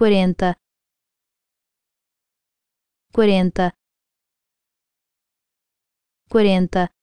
quarenta, quarenta, quarenta.